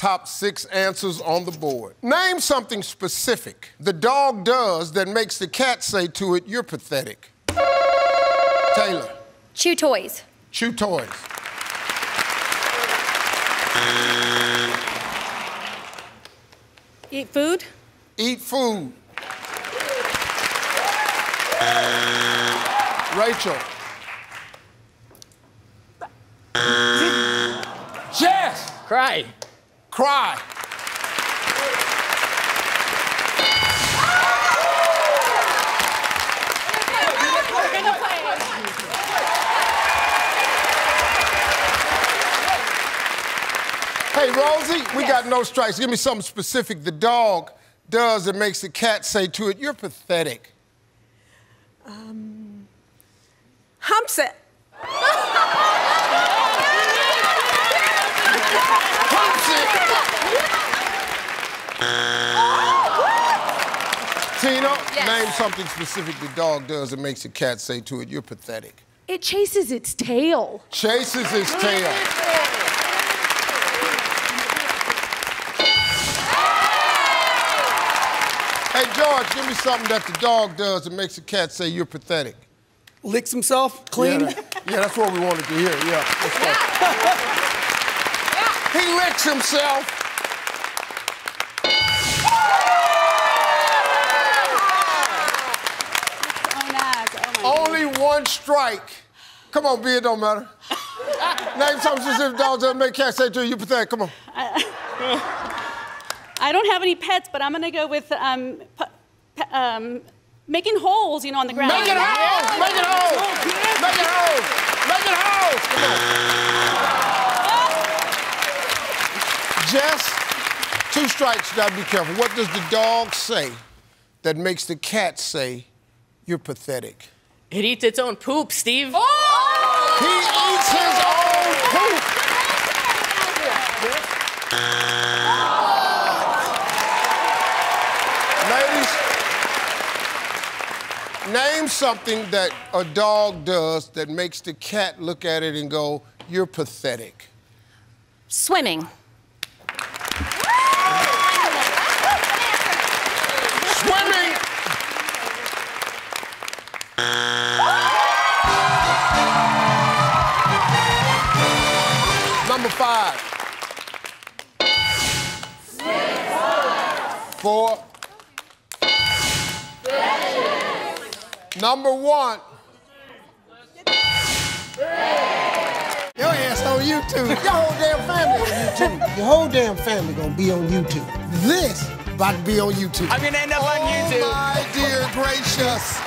Top 6 answers on the board. Name something specific the dog does that makes the cat say to it, "You're pathetic." Taylor. Chew toys. Chew toys. Eat food. Eat food. Rachel. Jess. Cry. Cry. Hey, Rosie, we got no strikes. Give me something specific the dog does that makes the cat say to it, "You're pathetic." Humps it. Tina, name something specific the dog does that makes the cat say to it, "You're pathetic." It chases its tail. Chases its tail. Hey, George, give me something that the dog does that makes the cat say, "You're pathetic." Licks himself, clean. Yeah, that's what we wanted to hear, yeah. He licks himself. One strike. Come on, B, it don't matter. Name something specific dogs that make cats say to you, "You're pathetic." Come on. I don't have any pets, but I'm gonna go with making holes, you know, on the ground. Making holes! Making holes! Making holes! Making holes! Come on. Jess, 2 strikes, you gotta be careful. What does the dog say that makes the cat say, "You're pathetic"? It eats its own poop, Steve. Oh! He eats his own poop. Oh! Ladies, name something that a dog does that makes the cat look at it and go, "You're pathetic." Swimming. Swimming. Number 5. 6 words. 4. Dishes. Number 1. 3. Your ass on YouTube. Your whole damn family on YouTube. Your whole damn family gonna be on YouTube. This about to be on YouTube. I'm gonna end up on YouTube. Oh my dear gracious.